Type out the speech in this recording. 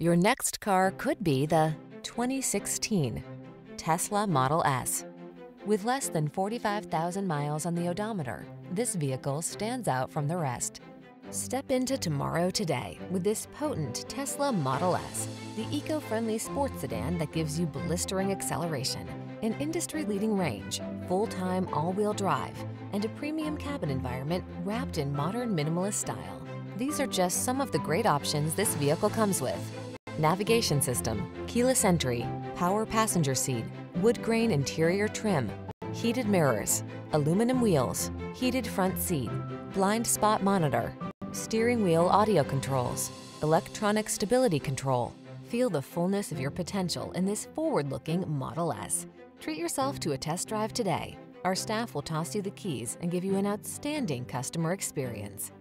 Your next car could be the 2016 Tesla Model S. With less than 45,000 miles on the odometer, this vehicle stands out from the rest. Step into tomorrow today with this potent Tesla Model S, the eco-friendly sports sedan that gives you blistering acceleration, an industry-leading range, full-time all-wheel drive, and a premium cabin environment wrapped in modern minimalist style. These are just some of the great options this vehicle comes with: navigation system, keyless entry, power passenger seat, wood grain interior trim, heated mirrors, aluminum wheels, heated front seat, blind spot monitor, steering wheel audio controls, electronic stability control. Feel the fullness of your potential in this forward-looking Model S. Treat yourself to a test drive today. Our staff will toss you the keys and give you an outstanding customer experience.